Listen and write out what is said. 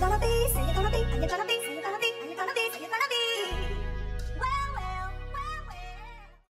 you gonna be? Say you gonna be? Are you gonna be?